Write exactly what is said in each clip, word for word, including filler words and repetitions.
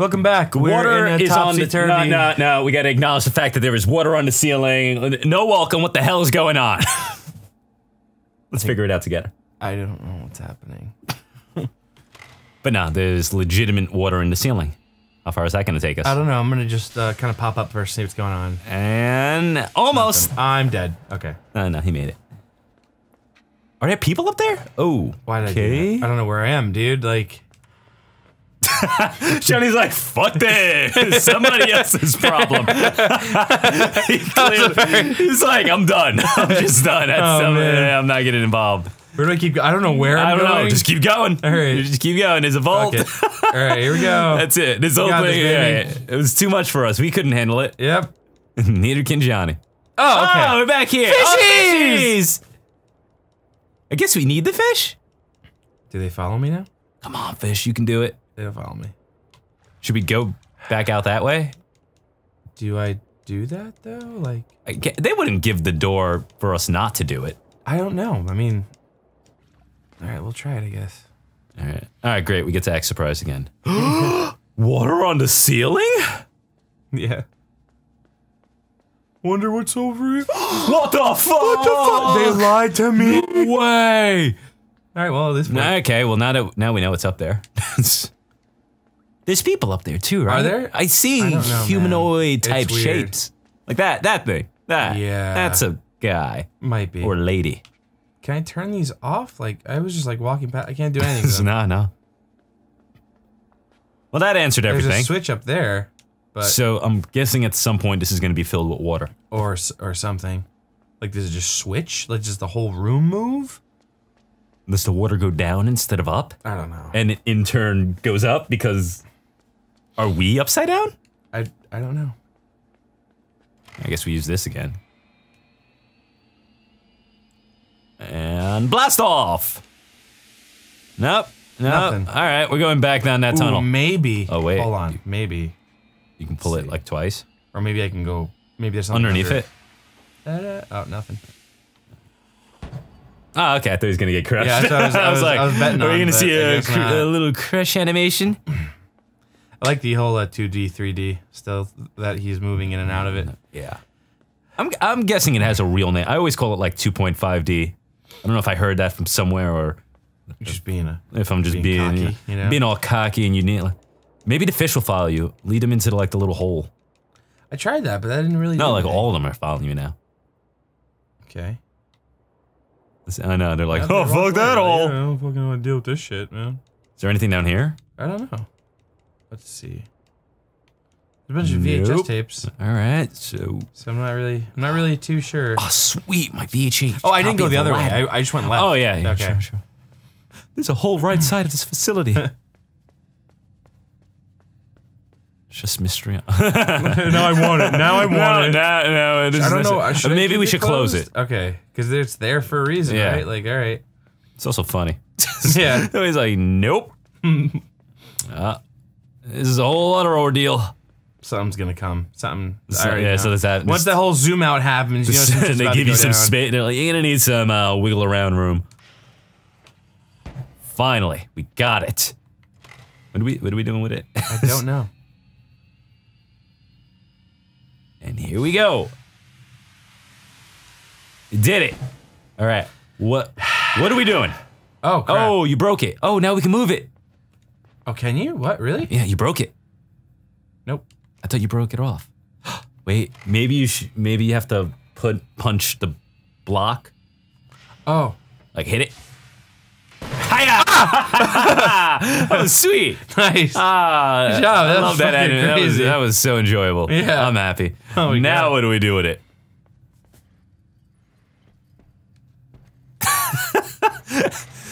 Welcome back. We're water in a is on the no, no, no. We got to acknowledge the fact that there is water on the ceiling. No welcome. What the hell is going on? Let's figure it out together. I don't know what's happening. But no, there's legitimate water in the ceiling. How far is that going to take us? I don't know. I'm going to just uh, kind of pop up first, see what's going on. And almost. Nothing. I'm dead. Okay. No, uh, no, he made it. Are there people up there? Oh. Why did okay. I do that? I don't know where I am, dude. Like. Johnny's like, fuck this. Somebody else's problem. he clearly, he's like, I'm done. I'm just done. That's oh, man. I'm not getting involved. Where do I keep going? I don't know where I'm I don't going. know. Just keep going. All right. Just keep going. There's a vault. Okay. All right, here we go. That's it. This whole thing, this, yeah, it was too much for us. We couldn't handle it. Yep. Neither can Johnny. Oh, okay. Oh, we're back here. Fishies! Oh, fishies! I guess we need the fish. Do they follow me now? Come on, fish. You can do it. They don't follow me. Should we go back out that way? Do I do that, though? Like, I can't, they wouldn't give the door for us not to do it. I don't know. I mean... All right, we'll try it, I guess. All right. All right, great. We get to act surprised again. Water on the ceiling? Yeah. Wonder what's over here. What the fuck? What the fuck? They lied to me. No way. All right, well, at this point. Okay, well, now that now we know it's up there. There's people up there too, right? Are there? I see I know, humanoid man. type shapes. Like that, that thing. That. Yeah. That's a guy. Might be. Or lady. Can I turn these off? Like, I was just like walking past. I can't do anything. No, no. Well, that answered everything. There's a switch up there. But so I'm guessing at some point this is going to be filled with water. Or or something. Like, does it just switch? Like, does the whole room move? Does the water go down instead of up? I don't know. And it in turn goes up because... Are we upside down? I, I don't know. I guess we use this again. And blast off! Nope. Nope. Nothing. All right, we're going back down that Ooh, tunnel. Maybe. Oh, wait. Hold on. You, maybe. You can pull Let's it see. like twice. Or maybe I can go. Maybe there's something underneath under. it. Da-da. Oh, nothing. Oh, okay. I thought he was going to get crushed. Yeah, I was, I was, I was like, I was betting on, are we going to see a, cr not. a little crush animation? I like the whole uh, two D, three D stuff that he's moving in and out of it. Yeah. I'm, I'm guessing it has a real name. I always call it like two point five D. I don't know if I heard that from somewhere or just being a if I'm just being being, cocky, you know? being all cocky and you need like maybe the fish will follow you, lead them into like the little hole. I tried that, but that didn't really. No, like anything. all of them are following you now. Okay. I know they're like, yeah, oh they're fuck that hole! I don't fucking want to deal with this shit, man. Is there anything down here? I don't know. Let's see. There's a bunch nope. of V H S tapes. All right, so so I'm not really, I'm not really too sure. Oh, sweet, my V H S. Oh, I didn't go the other way. I, I just went left. Oh yeah, yeah okay. Sure, sure. There's a whole right side of this facility. It's just mystery. Now I want it. Now I want no, it. Now, no, it is, I don't know. Should maybe we should close it. Okay, because it's there for a reason, yeah. right? Like, all right. It's also funny. Yeah. He's like, nope. uh, this is a whole other ordeal. Something's gonna come. Something. So, yeah, know. so that's that. Once the whole zoom out happens, you know, it's they give you some space. They're like, you're gonna need some uh, wiggle around room. Finally, we got it. What are we? What are we doing with it? I don't know. And here we go. You did it. All right. What? What are we doing? Oh. Crap. Oh, you broke it. Oh, now we can move it. Oh, can you? What? Really? Yeah, you broke it. Nope. I thought you broke it off. Wait, maybe you should, maybe you have to put punch the block. Oh, like hit it. Hiya! Ah! That was sweet. Nice. Ah, good job. That I love that anime. That was, that was so enjoyable. Yeah, I'm happy. Oh, now God. What do we do with it?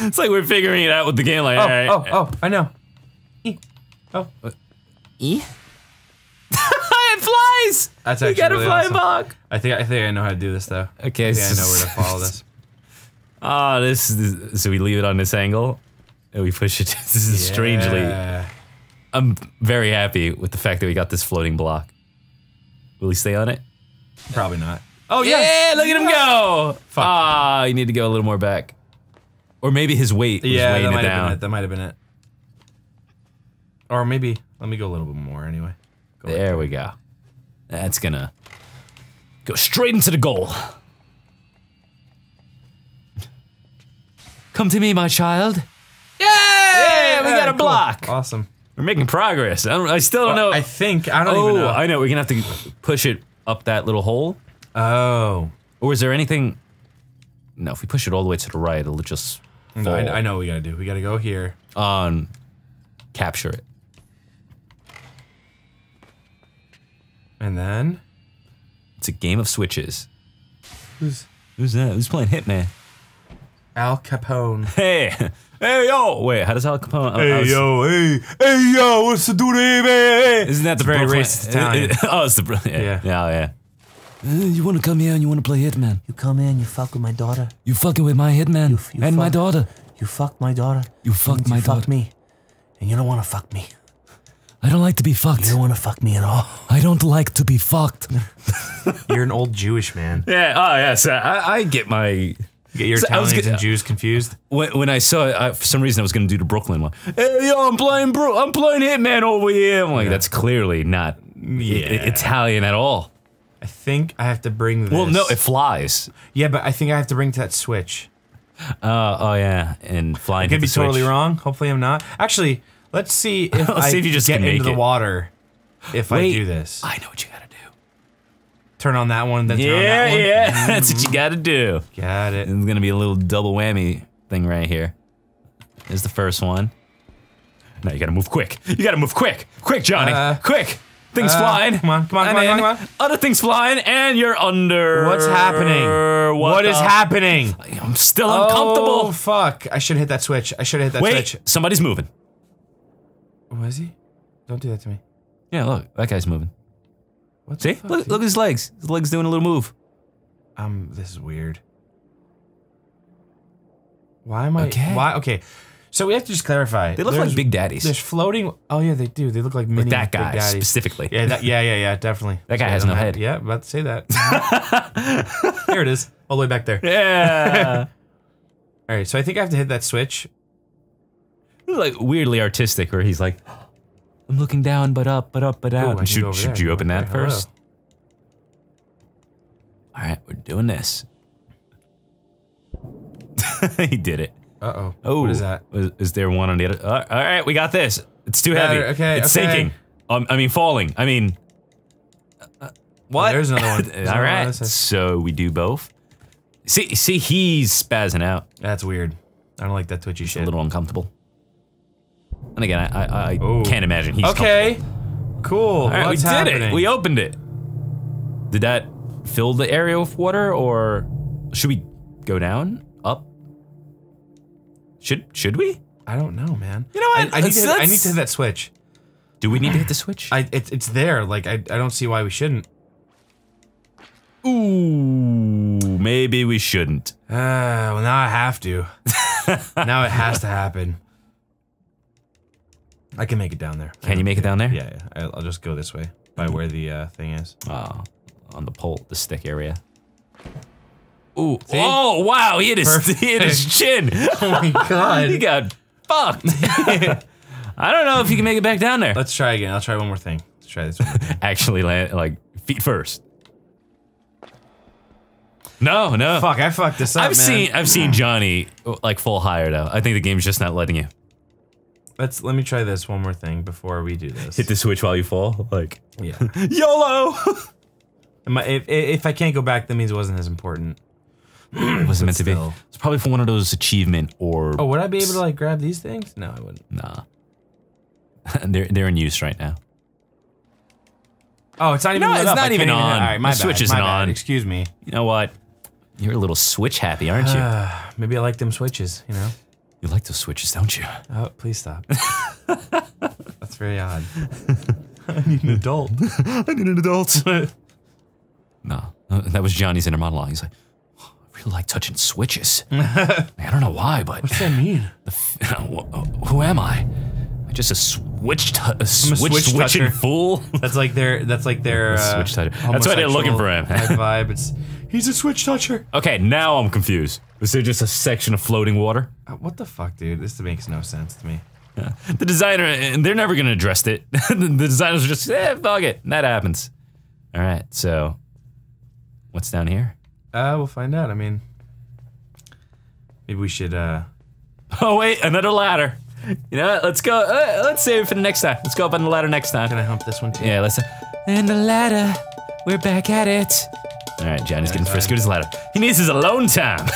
It's like we're figuring it out with the game. Like, oh, all right. oh, oh, I know. E. Oh. What? E. It flies! That's actually you gotta really fly awesome. Block. I think I think I know how to do this though. Okay, I think so I know where to follow this. Ah, oh, this is so we leave it on this angle and we push it. This is yeah. strangely. I'm very happy with the fact that we got this floating block. Will he stay on it? Probably not. Oh yeah! Yes. Look at him go! Fuck. Ah, you need to go a little more back. Or maybe his weight was yeah, weighing that might it down. Have been it. That might have been it. Or maybe, let me go a little bit more anyway. Go there ahead. We go. That's gonna go straight into the goal. Come to me, my child. Yay! Yay! We got a block. Cool. Awesome. We're making progress. I, don't, I still don't know. I think, I don't oh, even know. Oh, I know, we're gonna have to push it up that little hole. Oh. Or is there anything? No, if we push it all the way to the right, it'll just fall. No, I, I know what we gotta do. We gotta go here. On, capture it. And then? It's a game of switches. Who's, who's that? Who's playing Hitman? Al Capone. Hey! Hey yo! Wait, how does Al Capone? Hey was, yo! Hey! Hey yo! What's the dude? Hey, hey. Isn't that the very racist Italian? Oh, it's the yeah. Yeah. yeah, yeah. Uh, you wanna come here and you wanna play Hitman? You come here and you fuck with my daughter. You fucking with my Hitman you, you and fuck, my daughter. You fuck my daughter. You fucked my you daughter. Fuck me, and you don't wanna fuck me. I don't like to be fucked. You don't wanna fuck me at all. I don't like to be fucked. You're an old Jewish man. Yeah. Oh yeah. So I, I get my. Get your so Italians gonna, and Jews confused? When, when I saw it, I, for some reason I was going to do the Brooklyn one. Hey, yo, I'm playing Bro I'm playing Hitman over here. I'm like, yeah. That's clearly not yeah. Italian at all. I think I have to bring this. Well, no, it flies. Yeah, but I think I have to bring to that switch. Uh, oh, yeah, and flying I could to the be switch. Totally wrong. Hopefully I'm not. Actually, let's see if let's I see if you just get into it. The water if Wait, I do this. I know what you got to do. Turn on that one, then yeah, turn on that one. Yeah, yeah, that's what you gotta do. Got it. It's gonna be a little double whammy thing right here. There's the first one. Now you gotta move quick. You gotta move quick. Quick, Johnny. Uh, quick. Things uh, flying. Come on, come on, come on, come on, come on. Other things flying, and you're under. What's happening? What, what is happening? I'm still oh, uncomfortable. Oh, fuck. I should've hit that switch. I should've hit that Wait, switch. Wait, somebody's moving. Was he? Don't do that to me. Yeah, look, that guy's moving. What See? Fuck, look, look at his legs. His legs doing a little move. Um, this is weird. Why am I- Okay. Why? Okay. So we have to just clarify. They look there's, like Big Daddies. There's floating- Oh yeah, they do. They look like mini Big Daddies. That guy, specifically. Yeah, that, yeah, yeah, yeah, definitely. That guy so has no head. head. Yeah, about to say that. Here it is. All the way back there. Yeah! Alright, so I think I have to hit that switch. It's like weirdly artistic where he's like- I'm looking down, but up, but up, but out. Ooh, should should you open that first? All right, we're doing this. He did it. Uh-oh. Oh, what is that? Is, is there one on the other? Uh, all right, we got this. It's too heavy. Okay, it's okay. Sinking. Um, I mean, falling. I mean, uh, what? Oh, there's another one. There's all right, one so we do both. See, see, he's spazzing out. That's weird. I don't like that twitchy it's shit. A little uncomfortable. And again, I, I, I oh. can't imagine he's Okay, cool. All right, we did happening? it. We opened it. Did that fill the area with water, or should we go down, up? Should should we? I don't know, man. You know what? I, I, need, to hit, I need to hit that switch. Do we need to hit the switch? I it, it's there. Like I I don't see why we shouldn't. Ooh, maybe we shouldn't. Uh, well now I have to. Now it has to happen. I can make it down there. Can you make it down there? Yeah, yeah. I'll just go this way, by where the uh, thing is. Oh, on the pole, the stick area. Ooh, See? oh, wow, he hit his, he hit his chin. Oh my god. He got fucked. I don't know if you can make it back down there. Let's try again, I'll try one more thing. Let's try this one. Actually land, like, feet first. No, no. Fuck, I fucked this up, I've man. Seen, I've seen Johnny, like, full higher, though. I think the game's just not letting you. Let's let me try this one more thing before we do this. Hit the switch while you fall, like yeah. YOLO. Am I, if if I can't go back, that means it wasn't as important. It wasn't meant to be. It's probably for one of those achievement or. Oh, would I be able to like grab these things? No, I wouldn't. Nah. they're they're in use right now. Oh, it's not even. No, it's up. not even on. Even, all right, my the bad, switch isn't on. Excuse me. You know what? You're a little switch happy, aren't you? Uh, maybe I like them switches. You know. You like those switches, don't you? Oh, please stop. That's very odd. I need an adult. I need an adult. No, that was Johnny's inner monologue. He's like, oh, I really like touching switches. I don't know why, but. What's that mean? The f who am I? I'm just a switch, t a switch, a switch switching fool. That's like their. That's like their. Uh, switch toucher. That's why they're looking for him. Vibe. It's, he's a switch toucher. Okay, now I'm confused. Was there just a section of floating water? Uh, what the fuck, dude? This makes no sense to me. Yeah. The designer, and they're never gonna address it. The designers are just, eh, fuck it. That happens. All right, so what's down here? Uh, we'll find out. I mean, maybe we should. Uh... Oh wait, another ladder. You know what? Let's go. Uh, let's save it for the next time. Let's go up on the ladder next time. Can I hump this one too? Yeah, let's. And the ladder. We're back at it. All right, Johnny's getting frisky with his ladder. He needs his alone time.